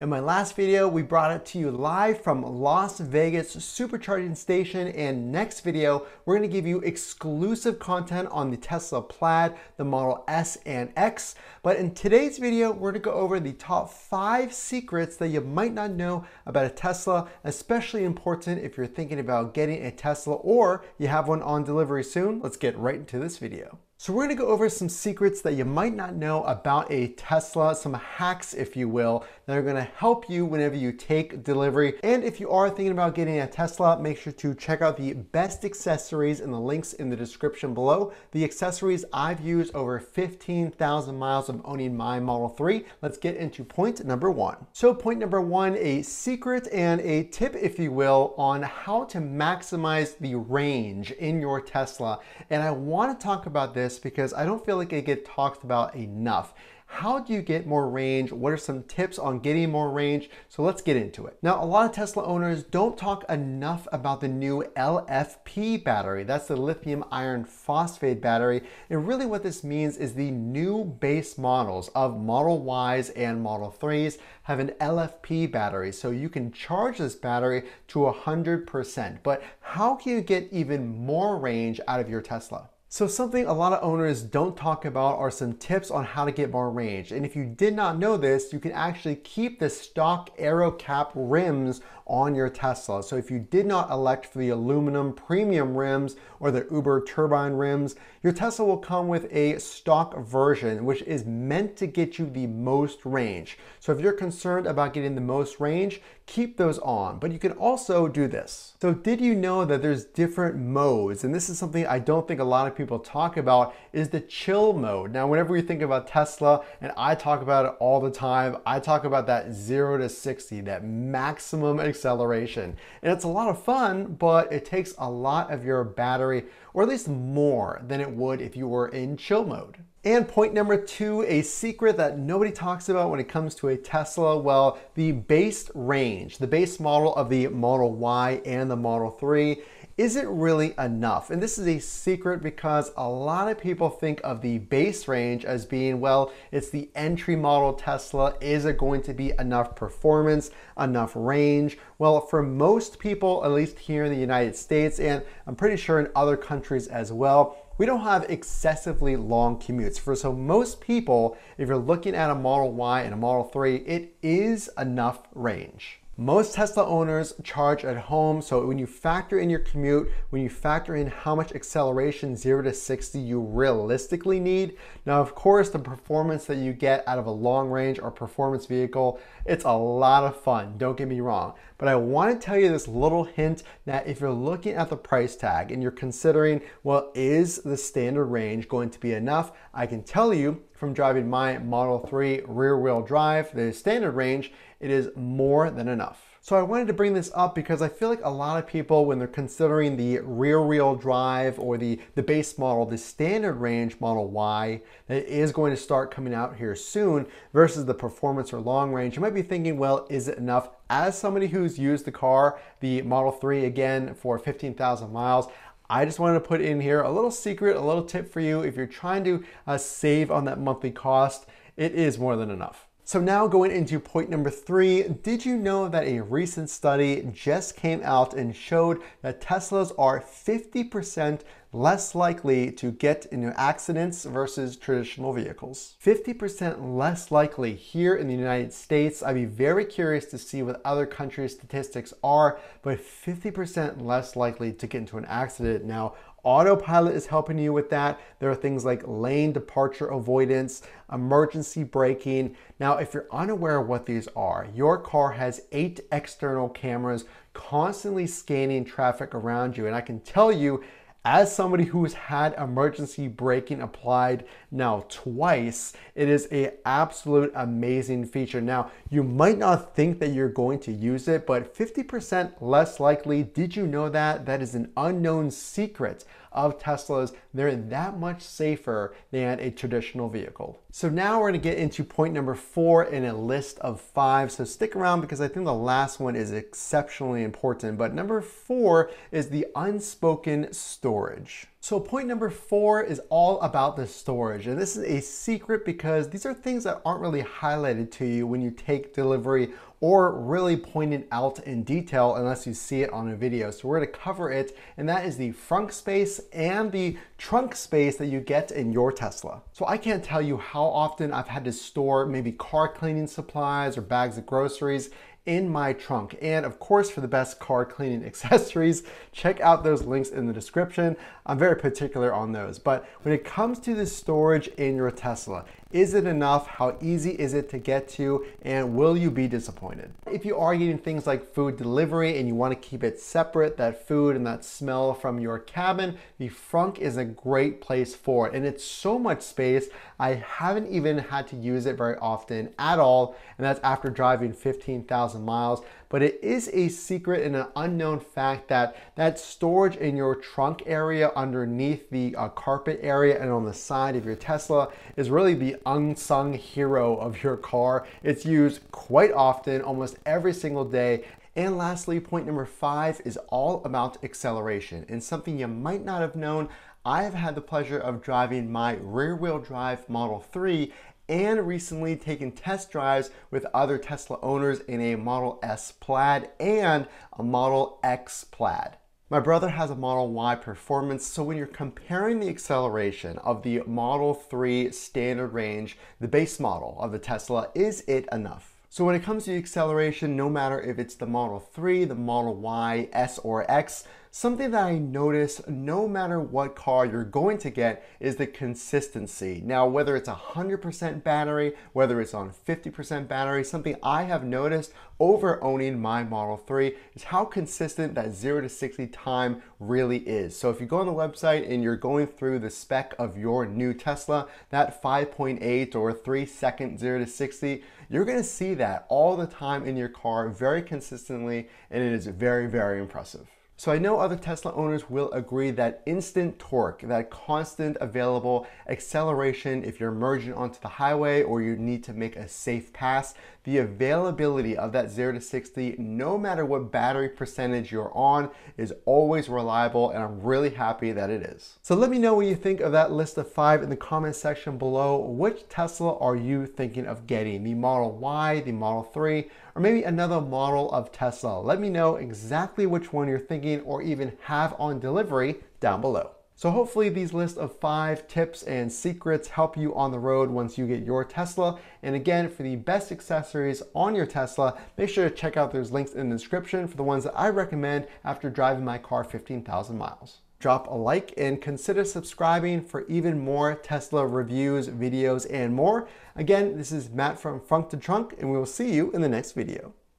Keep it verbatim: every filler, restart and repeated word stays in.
In my last video, we brought it to you live from Las Vegas supercharging station, and next video, we're gonna give you exclusive content on the Tesla Plaid, the Model S and X. But in today's video, we're gonna go over the top five secrets that you might not know about a Tesla, especially important if you're thinking about getting a Tesla or you have one on delivery soon. Let's get right into this video. So we're gonna go over some secrets that you might not know about a Tesla, some hacks, if you will, that are gonna help you whenever you take delivery. And if you are thinking about getting a Tesla, make sure to check out the best accessories and the links in the description below. The accessories I've used over fifteen thousand miles of owning my Model three. Let's get into point number one. So point number one, a secret and a tip, if you will, on how to maximize the range in your Tesla. And I wanna talk about this because I don't feel like it gets talked about enough. How do you get more range? What are some tips on getting more range? So let's get into it. Now, a lot of Tesla owners don't talk enough about the new L F P battery. That's the lithium iron phosphate battery. And really what this means is the new base models of Model Ys and Model threes have an L F P battery. So you can charge this battery to one hundred percent. But how can you get even more range out of your Tesla? So something a lot of owners don't talk about are some tips on how to get more range. And if you did not know this, you can actually keep the stock AeroCap rims on your Tesla. So if you did not elect for the aluminum premium rims or the Uber turbine rims, your Tesla will come with a stock version, which is meant to get you the most range. So if you're concerned about getting the most range, keep those on, but you can also do this. So did you know that there's different modes? And this is something I don't think a lot of people talk about, is the chill mode. Now, whenever we think about Tesla, and I talk about it all the time, I talk about that zero to sixty, that maximum acceleration. And it's a lot of fun, but it takes a lot of your battery, or at least more than it would if you were in chill mode. And point number two, a secret that nobody talks about when it comes to a Tesla, well, the base range, the base model of the Model Y and the Model three, isn't really enough. And this is a secret because a lot of people think of the base range as being, well, it's the entry model Tesla. Is it going to be enough performance, enough range? Well, for most people, at least here in the United States, and I'm pretty sure in other countries as well, we don't have excessively long commutes. For so most people, if you're looking at a Model Y and a Model three, it is enough range. Most Tesla owners charge at home, so when you factor in your commute, when you factor in how much acceleration zero to sixty you realistically need. Now, of course, the performance that you get out of a long range or performance vehicle, it's a lot of fun, don't get me wrong. But I wanna tell you this little hint that if you're looking at the price tag and you're considering, well, is the standard range going to be enough? I can tell you from driving my Model three rear-wheel drive, the standard range, it is more than enough. So I wanted to bring this up because I feel like a lot of people, when they're considering the rear-wheel drive or the, the base model, the standard range Model Y, that is going to start coming out here soon versus the performance or long range, you might be thinking, well, is it enough? As somebody who's used the car, the Model three, again, for fifteen thousand miles, I just wanted to put in here a little secret, a little tip for you. If you're trying to uh, save on that monthly cost, it is more than enough. So now going into point number three, did you know that a recent study just came out and showed that Teslas are fifty percent less likely to get into accidents versus traditional vehicles? fifty percent less likely here in the United States. I'd be very curious to see what other countries' statistics are, but fifty percent less likely to get into an accident. Now, Autopilot is helping you with that. There are things like lane departure avoidance, emergency braking. Now, if you're unaware of what these are, your car has eight external cameras constantly scanning traffic around you. And I can tell you, as somebody who's had emergency braking applied now twice, it is an absolute amazing feature. Now, you might not think that you're going to use it, but fifty percent less likely. Did you know that? That is an unknown secret of Teslas. They're that much safer than a traditional vehicle. So now we're gonna get into point number four in a list of five. So stick around because I think the last one is exceptionally important. But number four is the unspoken storage. So point number four is all about the storage. And this is a secret because these are things that aren't really highlighted to you when you take delivery or really pointed out in detail unless you see it on a video. So we're gonna cover it, and that is the frunk space and the trunk space that you get in your Tesla. So I can't tell you how often I've had to store maybe car cleaning supplies or bags of groceries in my trunk. And of course, for the best car cleaning accessories, check out those links in the description. I'm very particular on those. But when it comes to the storage in your Tesla, is it enough? How easy is it to get to? And will you be disappointed? If you are getting things like food delivery and you want to keep it separate, that food and that smell from your cabin, the frunk is a great place for it. And it's so much space, I haven't even had to use it very often at all. And that's after driving fifteen thousand miles. But it is a secret and an unknown fact that that storage in your trunk area underneath the uh, carpet area and on the side of your Tesla is really the unsung hero of your car. It's used quite often, almost every single day. And lastly, point number five is all about acceleration, and something you might not have known. I have had the pleasure of driving my rear-wheel drive Model three and recently taken test drives with other Tesla owners in a Model S Plaid and a Model X Plaid. My brother has a Model Y Performance, so when you're comparing the acceleration of the Model three standard range, the base model of the Tesla, is it enough? So when it comes to acceleration, no matter if it's the Model three, the Model Y, S, or X, something that I notice no matter what car you're going to get is the consistency. Now, whether it's one hundred percent battery, whether it's on fifty percent battery, something I have noticed over owning my Model three is how consistent that zero to sixty time really is. So if you go on the website and you're going through the spec of your new Tesla, that five point eight or three second zero to sixty, you're gonna see that all the time in your car very consistently, and it is very, very impressive. So I know other Tesla owners will agree that instant torque, that constant available acceleration if you're merging onto the highway or you need to make a safe pass, the availability of that zero to sixty, no matter what battery percentage you're on, is always reliable, and I'm really happy that it is. So let me know what you think of that list of five in the comment section below. Which Tesla are you thinking of getting? The Model Y, the Model three, or maybe another model of Tesla? Let me know exactly which one you're thinking or even have on delivery down below. So hopefully these list of five tips and secrets help you on the road once you get your Tesla. And again, for the best accessories on your Tesla, make sure to check out those links in the description for the ones that I recommend after driving my car fifteen thousand miles. Drop a like and consider subscribing for even more Tesla reviews, videos, and more. Again, this is Matt from Frunk to Trunk, and we will see you in the next video.